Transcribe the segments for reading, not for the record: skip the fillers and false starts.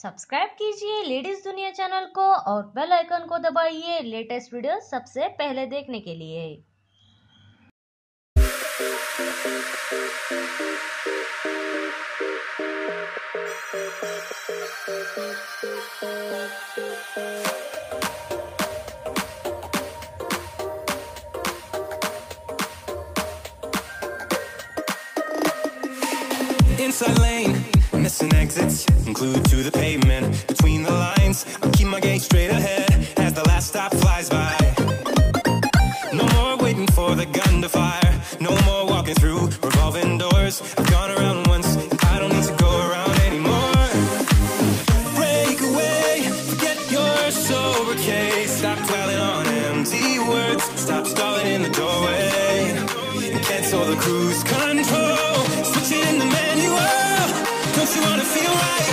Subscribe कीजिए ladies दुनिया channel को और बेल आइकन को दबाइए लेटेस्ट वीडियो सबसे पहले देखने के लिए। Inside lane, missing exits, I'm glued to the pavement. Between the lines, I'll keep my gaze straight ahead as the last stop flies by. No more waiting for the gun to fire, no more walking through revolving doors. I've gone around once, I don't need to go around anymore. Break away, forget your sober case. Stop dwelling on empty words, stop stalling in the doorway, and cancel the cruise control. In the manual, don't you wanna feel right?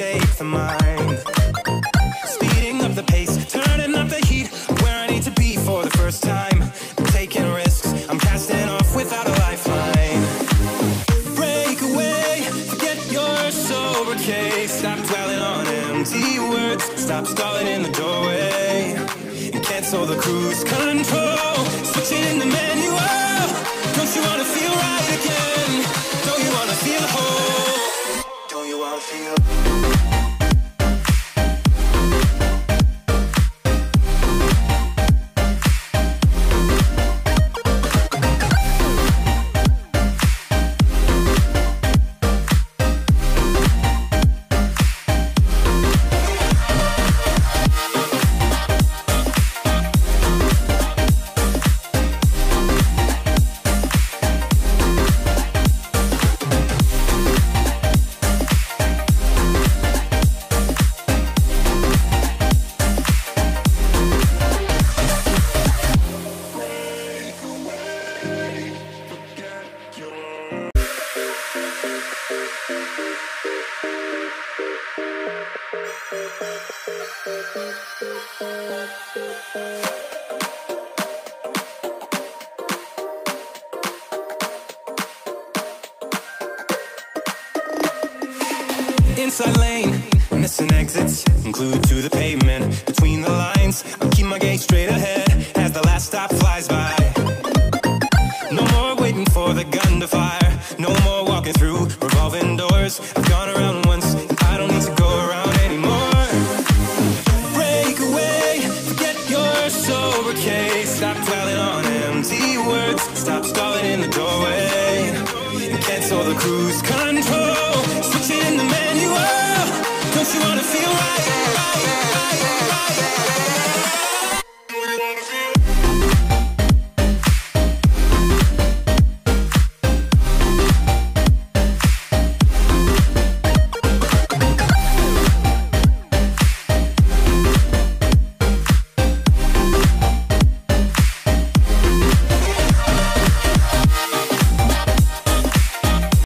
Shake the mind, speeding up the pace, turning up the heat, where I need to be for the first time. I'm taking risks, I'm casting off without a lifeline. Break away, forget your sober case. Stop dwelling on empty words, stop stalling in the doorway, and cancel the cruise control. Switching the manual, don't you wanna feel right again? Don't you wanna feel whole? Don't you wanna feel? Inside lane, missing exits, I'm glued to the pavement. Between the lines, I'll keep my gaze straight ahead as the last stop flies by. No more waiting for the gun to fire, no more walking through revolving doors. I've gone around once, I don't need to go around anymore. Break away, forget your sober case. Stop dwelling on empty words, stop stalling in the doorway, and cancel the cruise control. Switching the manual, don't you wanna feel right?